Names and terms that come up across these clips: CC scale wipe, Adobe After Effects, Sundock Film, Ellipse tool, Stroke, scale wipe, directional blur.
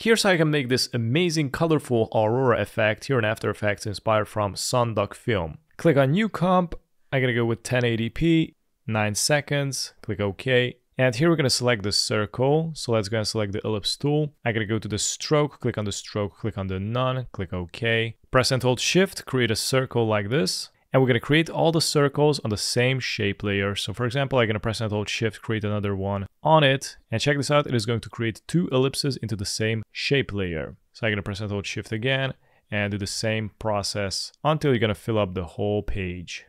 Here's how I can make this amazing colorful aurora effect here in After Effects inspired from Sundock Film. Click on New Comp, I'm gonna go with 1080p, 9 seconds, click OK. And here we're gonna select the circle, so let's go and select the Ellipse tool. I'm gonna go to the Stroke, click on the Stroke, click on the None, click OK. Press and hold Shift, create a circle like this. And we're gonna create all the circles on the same shape layer. So for example, I'm gonna press and hold Shift, create another one on it. And check this out, it is going to create two ellipses into the same shape layer. So I'm gonna press and hold Shift again and do the same process until you're gonna fill up the whole page.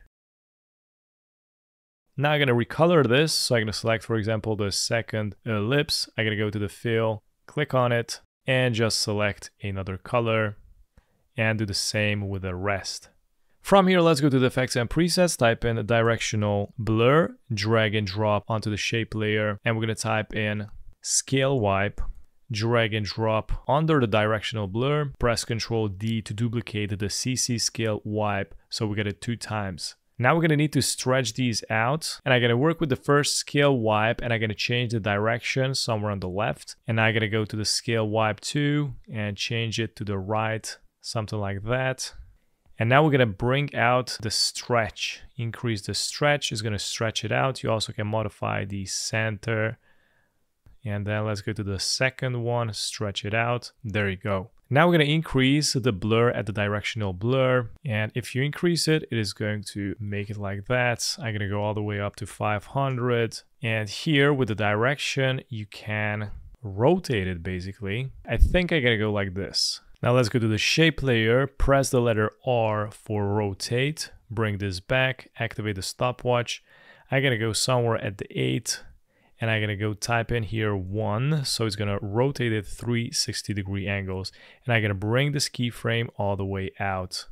Now I'm gonna recolor this. So I'm gonna select, for example, the second ellipse. I'm gonna go to the fill, click on it, and just select another color and do the same with the rest. From here, let's go to the effects and presets, type in directional blur, drag and drop onto the shape layer, and we're gonna type in scale wipe, drag and drop under the directional blur, press Ctrl D to duplicate the CC scale wipe, so we get it 2 times. Now we're gonna need to stretch these out, and I'm gonna work with the first scale wipe, and I'm gonna change the direction somewhere on the left, and I'm gonna go to the scale wipe 2 and change it to the right, something like that. And now we're gonna bring out the stretch, increase the stretch, it's gonna stretch it out. You also can modify the center. And then let's go to the second one, stretch it out. There you go. Now we're gonna increase the blur at the directional blur. And if you increase it, it is going to make it like that. I'm gonna go all the way up to 500. And here with the direction, you can rotate it basically. I think I gotta go like this. Now let's go to the shape layer, press the letter R for rotate, bring this back, activate the stopwatch. I'm gonna go somewhere at the 8, and I'm gonna go type in here 1, so it's gonna rotate it 360-degree angles. And I'm gonna bring this keyframe all the way out.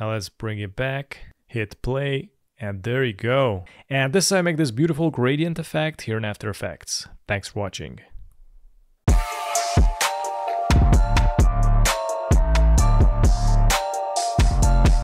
Now let's bring it back, hit play, and there you go. And this is how I make this beautiful gradient effect here in After Effects. Thanks for watching.